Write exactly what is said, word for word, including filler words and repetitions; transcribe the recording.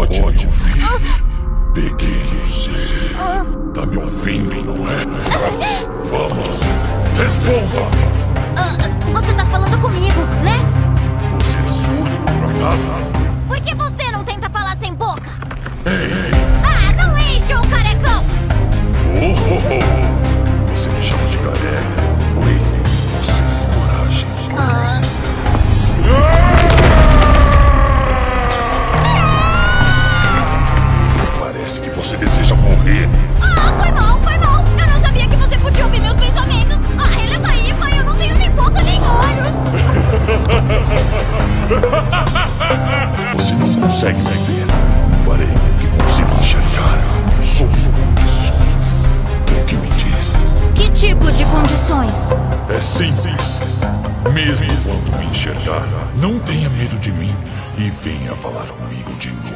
ódio, ódio. Ah. Peguei você. Ah. Tá me ouvindo, não é? Ah. Vamos, responda! Ah, você tá falando comigo, né? Você é surdo, por acaso? Por que você não tenta falar sem boca? Ei, ei! Ah, não enche o carecão! Oh, oh, oh. Você me chama de careca? Parece que você deseja morrer. Ah, foi mal, foi mal. Eu não sabia que você podia ouvir meus pensamentos. Ah, releva aí, pai. Eu não tenho nem boca, nem olhos. Você não consegue me ver. Farei que consigo enxergar. Sou condições. O que me diz? Que tipo de condições? É simples. Mesmo quando me enxergar, não tenha medo de mim e venha falar comigo de novo.